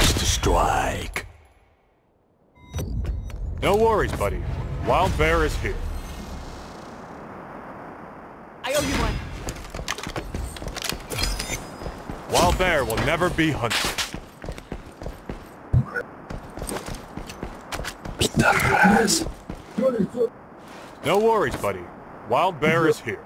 First strike. No worries, buddy. Wild Bear is here. I owe you one. Wild Bear will never be hunted. No worries, buddy. Wild Bear is here.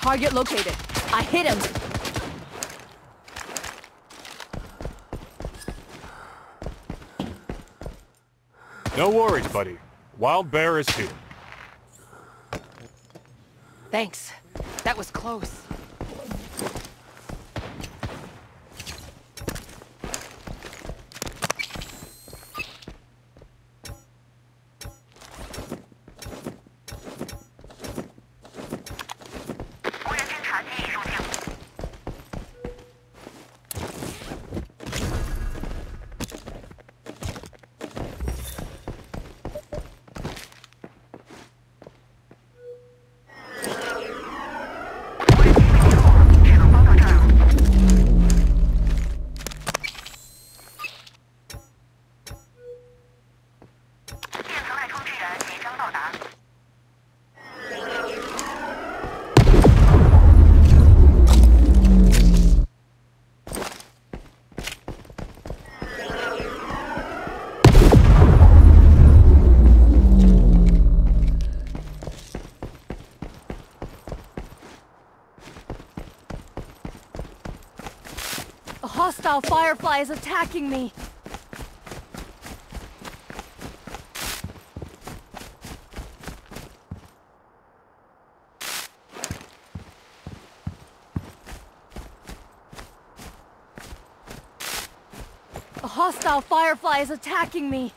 Target located. I hit him. No worries, buddy. Wild Bear is here. Thanks. That was close. Hostile Firefly is attacking me! A hostile Firefly is attacking me!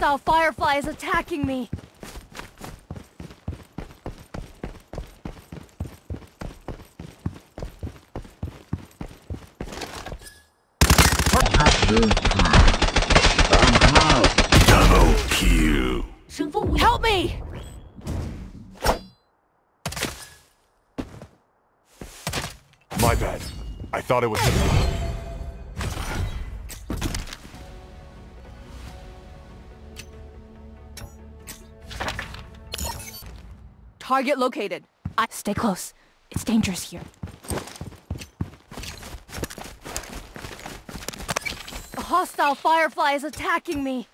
hostile Firefly is attacking me! Double kill! Help me! My bad. I thought it was... Target located. Stay close. It's dangerous here. A hostile Firefly is attacking me.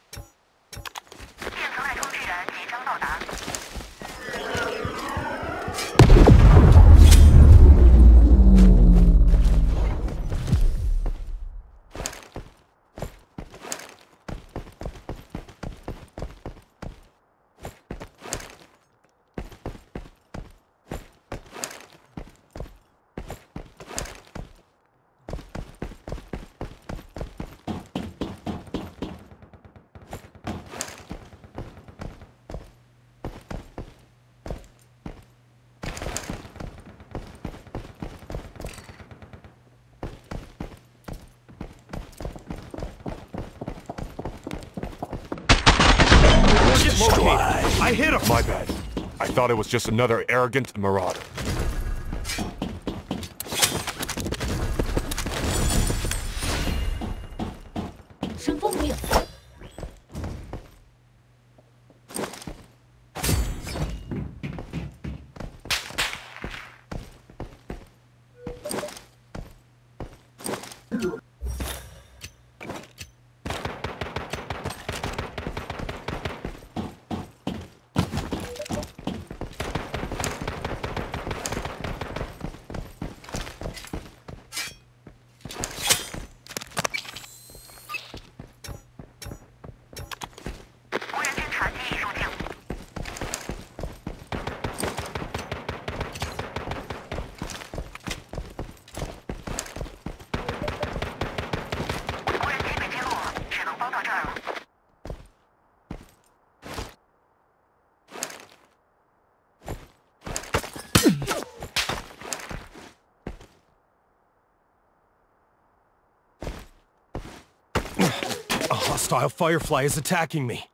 I hit him! My bad. I thought it was just another arrogant marauder. A hostile Firefly is attacking me.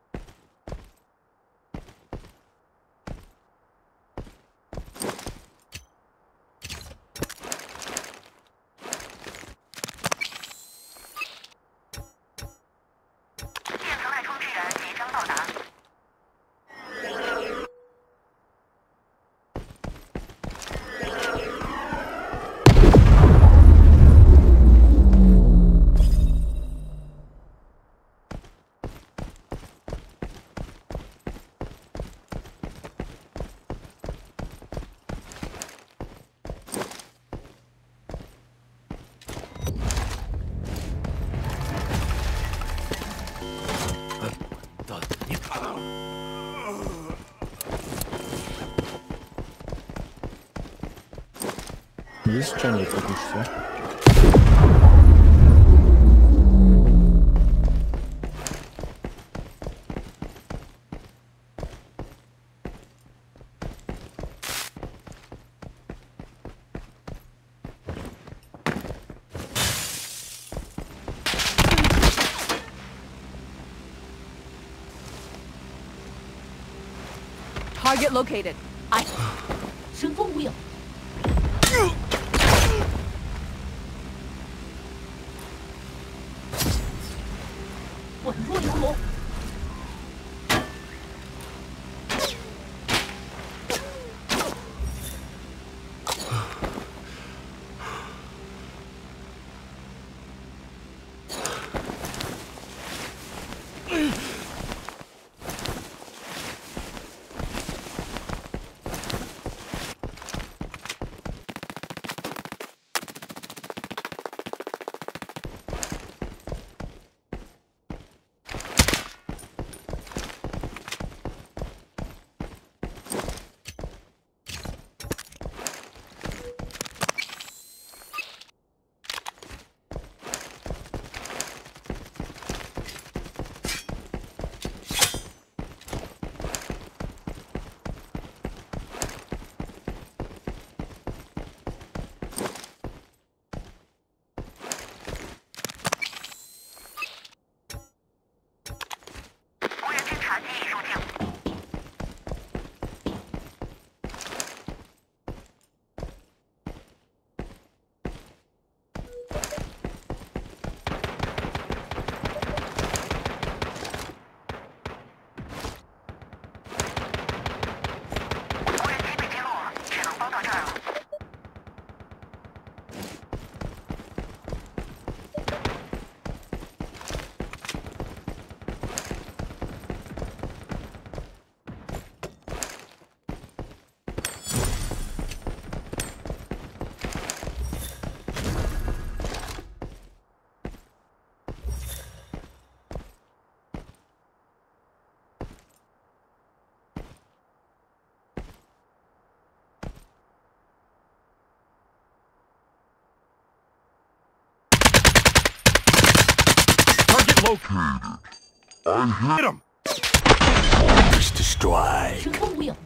Jeszcze nie pokuszcie. Target located. I... located. I hit him. First to strike. Triple wheel.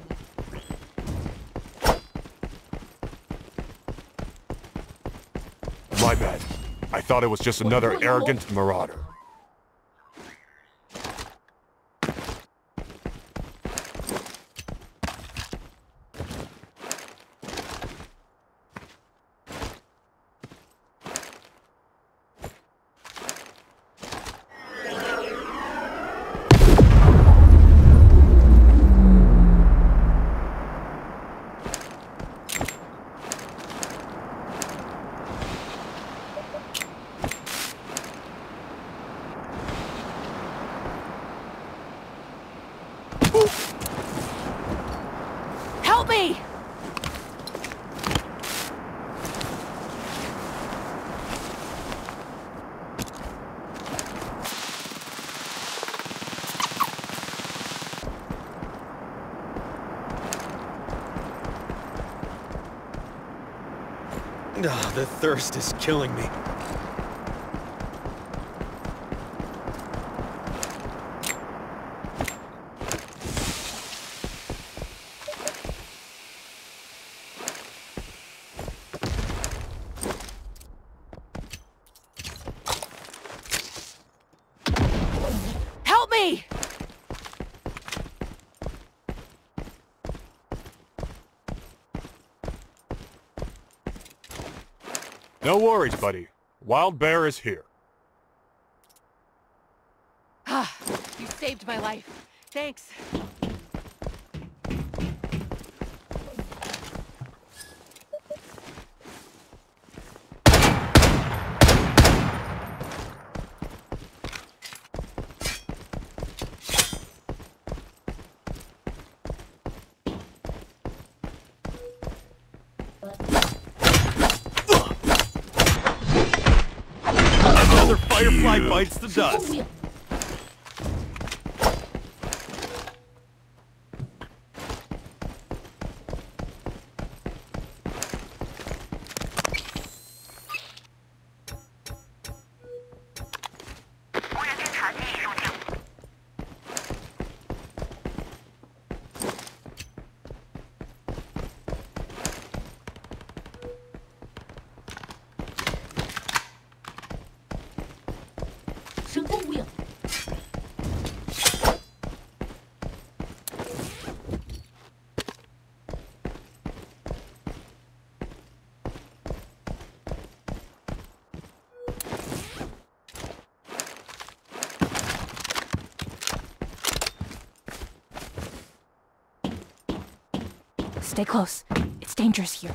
My bad. I thought it was just another arrogant marauder. Oh, the thirst is killing me. Help me! No worries, buddy. Wild Bear is here. Ah, you saved my life. Thanks. Firefly bites the dust. Stay close. It's dangerous here.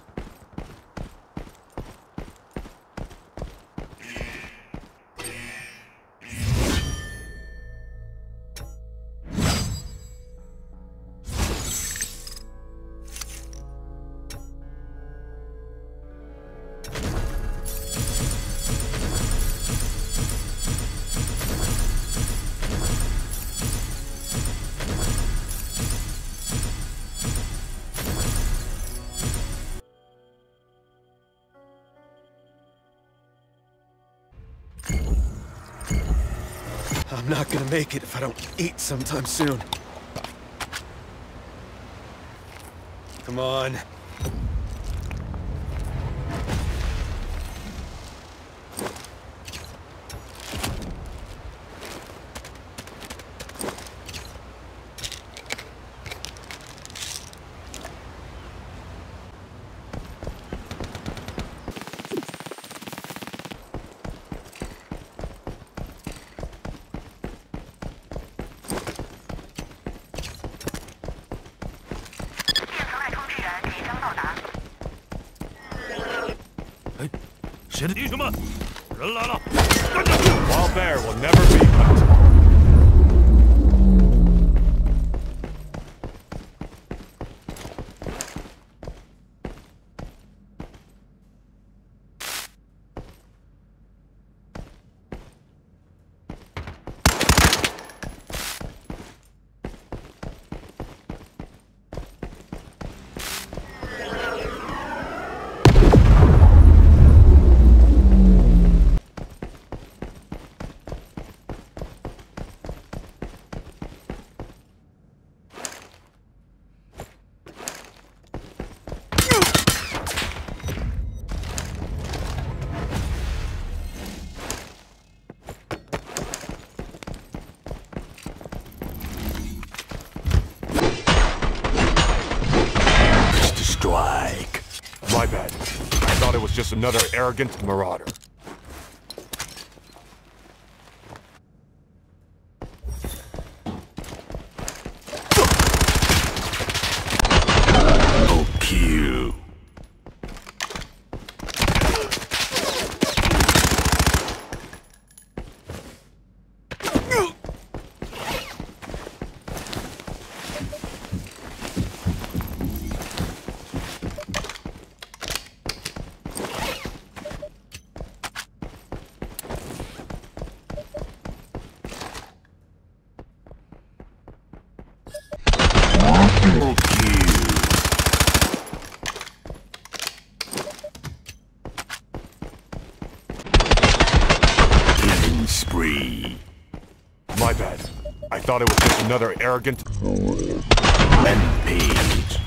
I'm not gonna make it if I don't eat sometime soon. Come on. 前的敌什么？人来了，跟着。Wall Bear will never be conquered. Just another arrogant marauder. My bad. I thought it was just another arrogant rampage.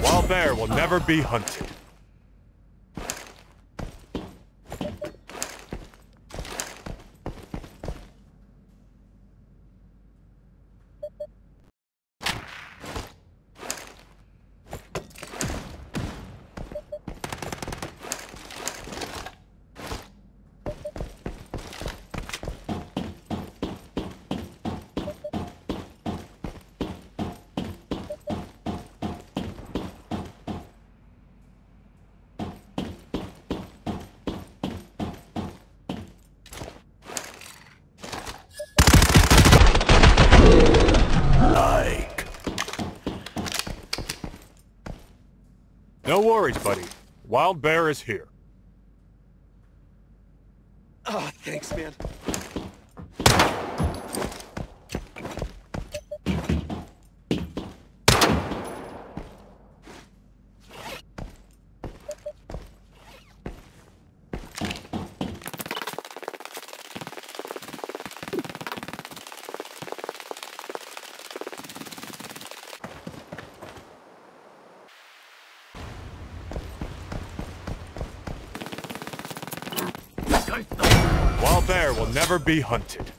Wild bear will never be hunted. No worries, buddy. Wild Bear is here. Oh, thanks, man. Wild bear will never be hunted.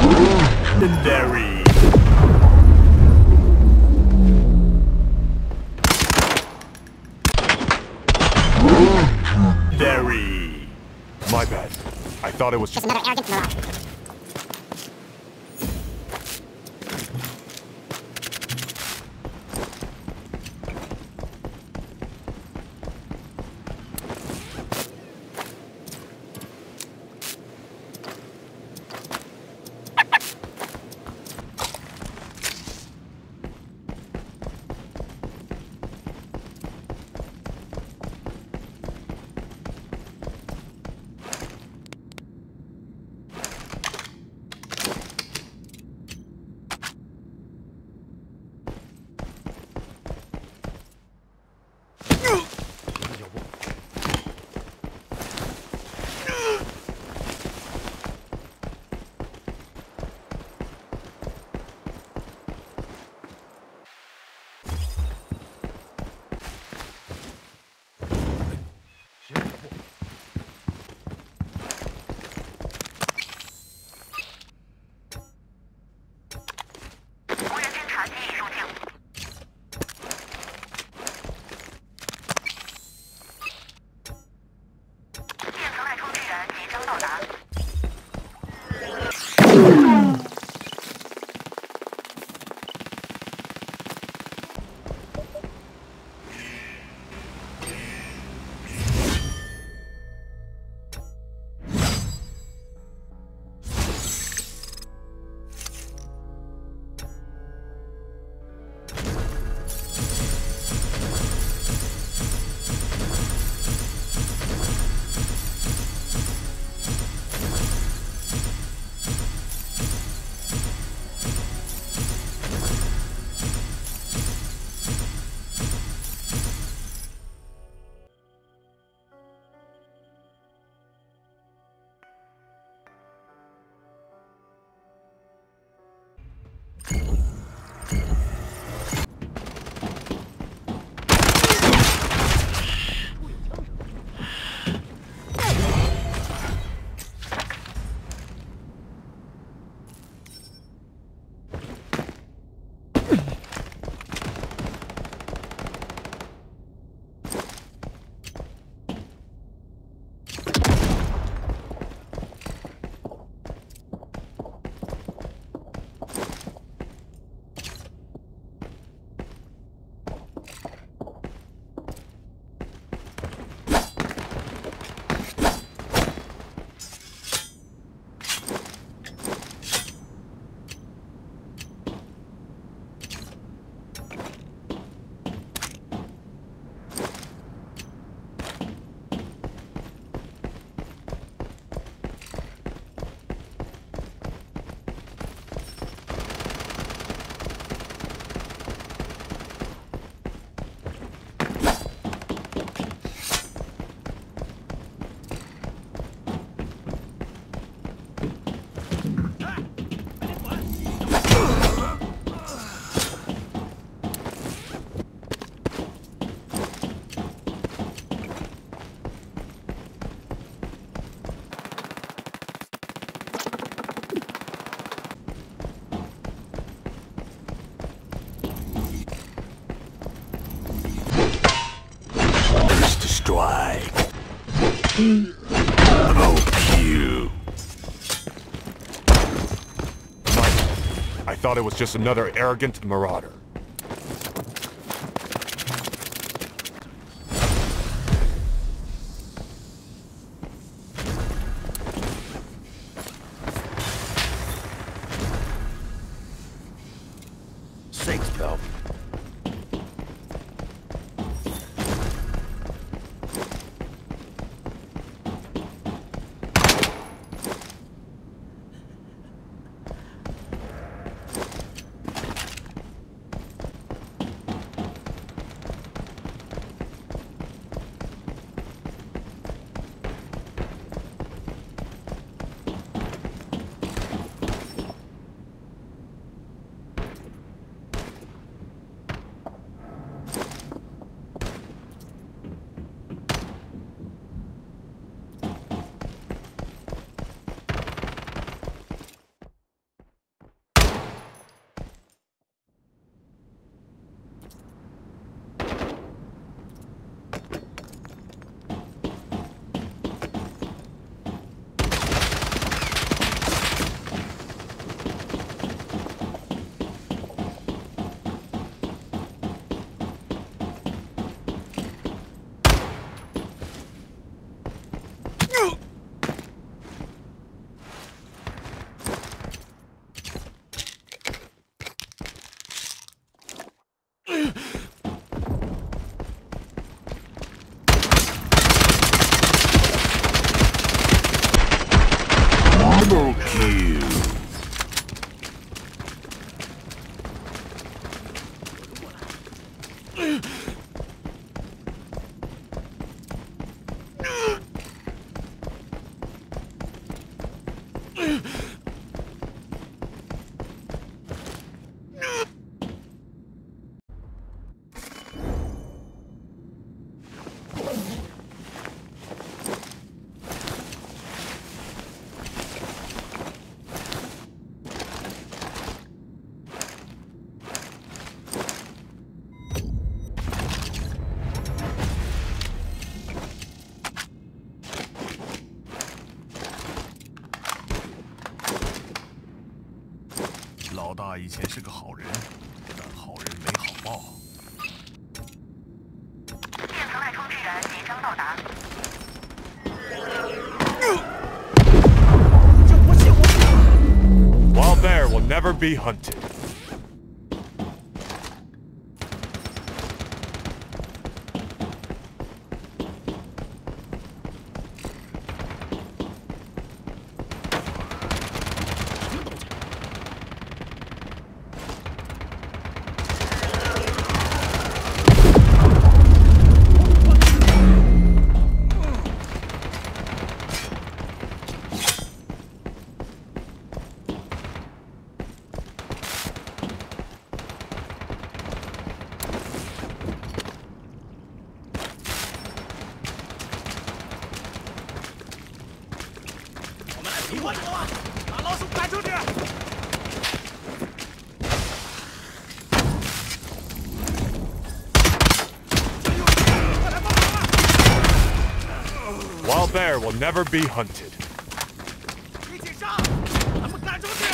Legendary. Legendary. My bad. I thought it was just another arrogant malark. I thought it was just another arrogant marauder. Proclaim.老大以前是个好人，但好人没好报。电磁脉冲支援即将到达。Wild bear will never be hunted. 你快走啊！把老鼠赶出去！ Wild bear will never be hunted. 一起上！把他们赶出去！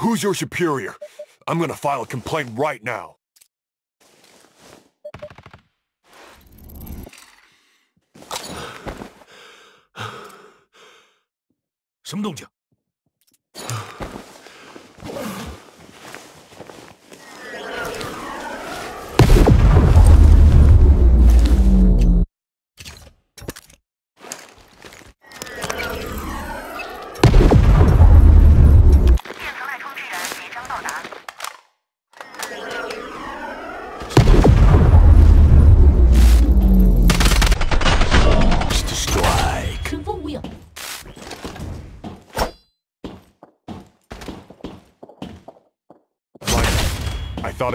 Who's your superior? I'm gonna file a complaint right now. What's that noise? I thought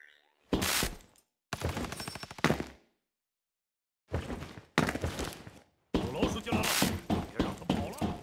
有老鼠进来了，别让它跑了。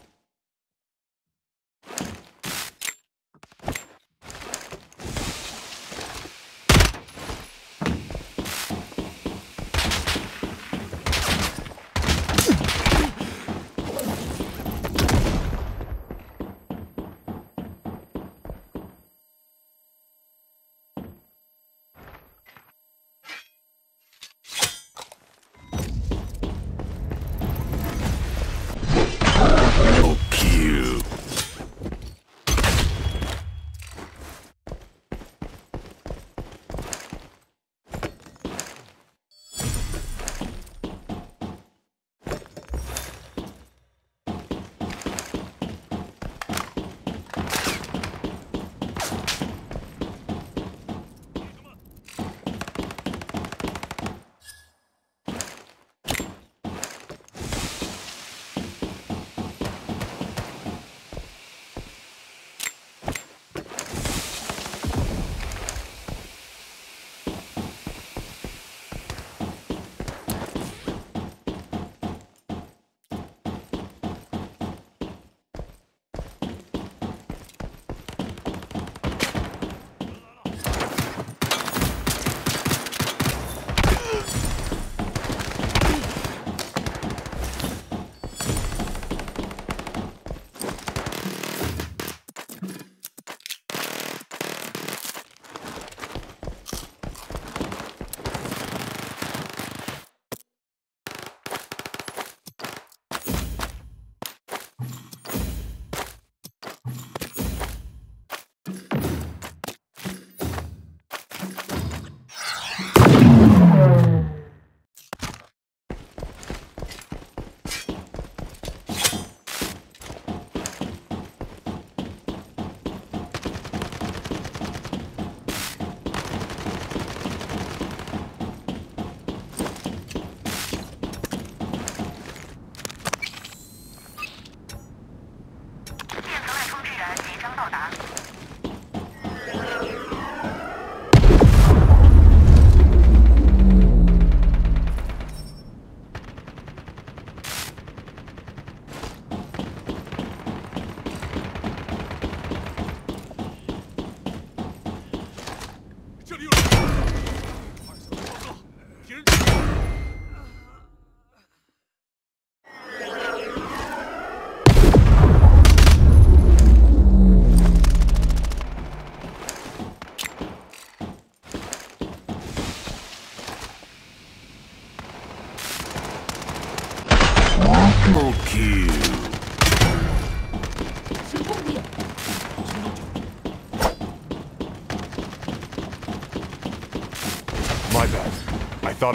thought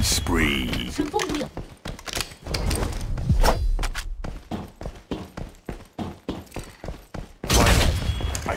Spree. I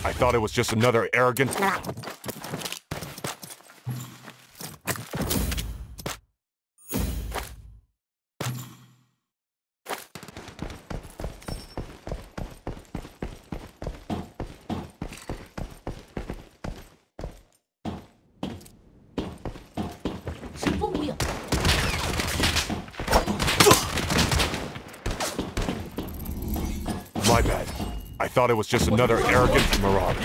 I thought it was just another arrogant... My bad. I thought it was just another arrogant marauder.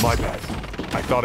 My bad. I thought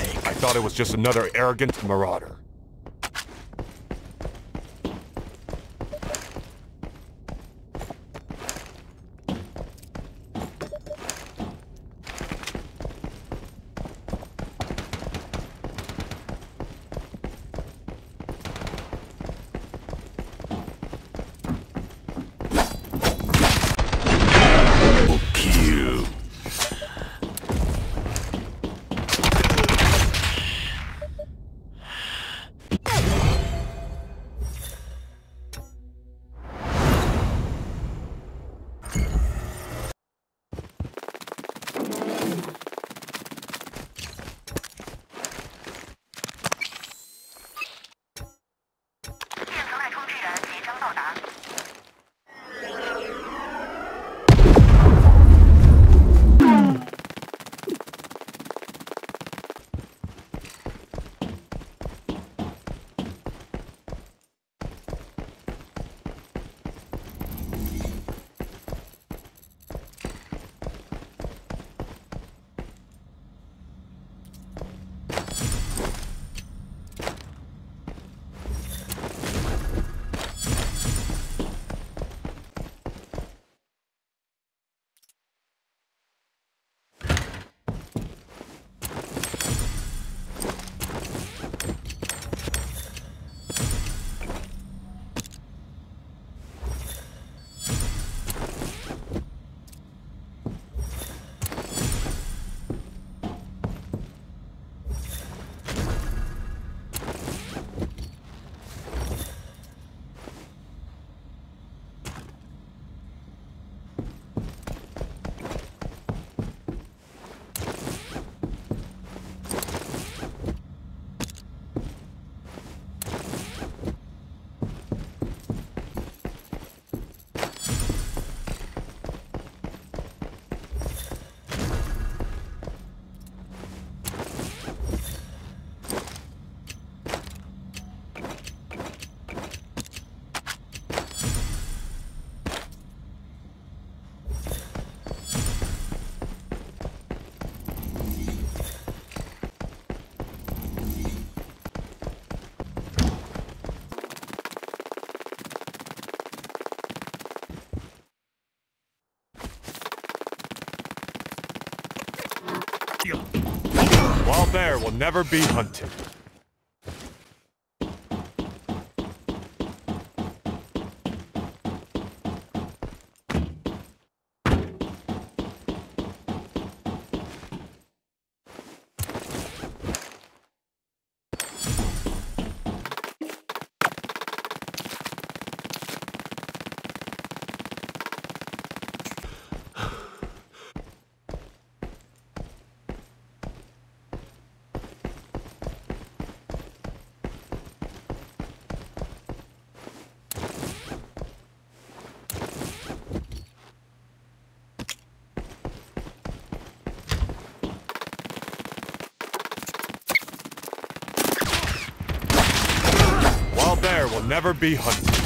I thought it was just another arrogant marauder. Wild bear will never be hunted. Never be hunted.